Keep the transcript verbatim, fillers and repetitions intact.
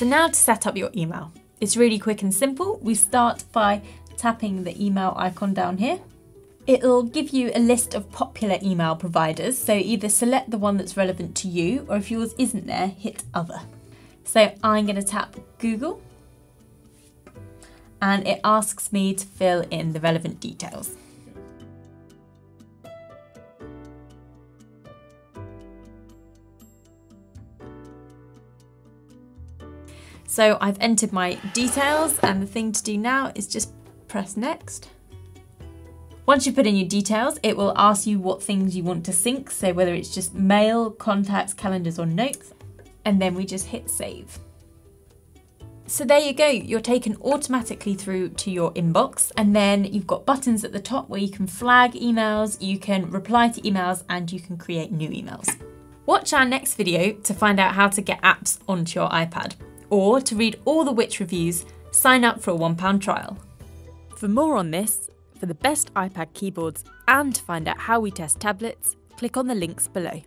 So now to set up your email. It's really quick and simple. We start by tapping the email icon down here. It'll give you a list of popular email providers, so either select the one that's relevant to you, or if yours isn't there, hit Other. So I'm going to tap Google, and it asks me to fill in the relevant details. So I've entered my details, and the thing to do now is just press next. Once you put in your details, it will ask you what things you want to sync, so whether it's just mail, contacts, calendars or notes, and then we just hit save. So there you go, you're taken automatically through to your inbox, and then you've got buttons at the top where you can flag emails, you can reply to emails, and you can create new emails. Watch our next video to find out how to get apps onto your iPad, or to read all the Which reviews, sign up for a one pound trial. For more on this, for the best iPad keyboards, and to find out how we test tablets, click on the links below.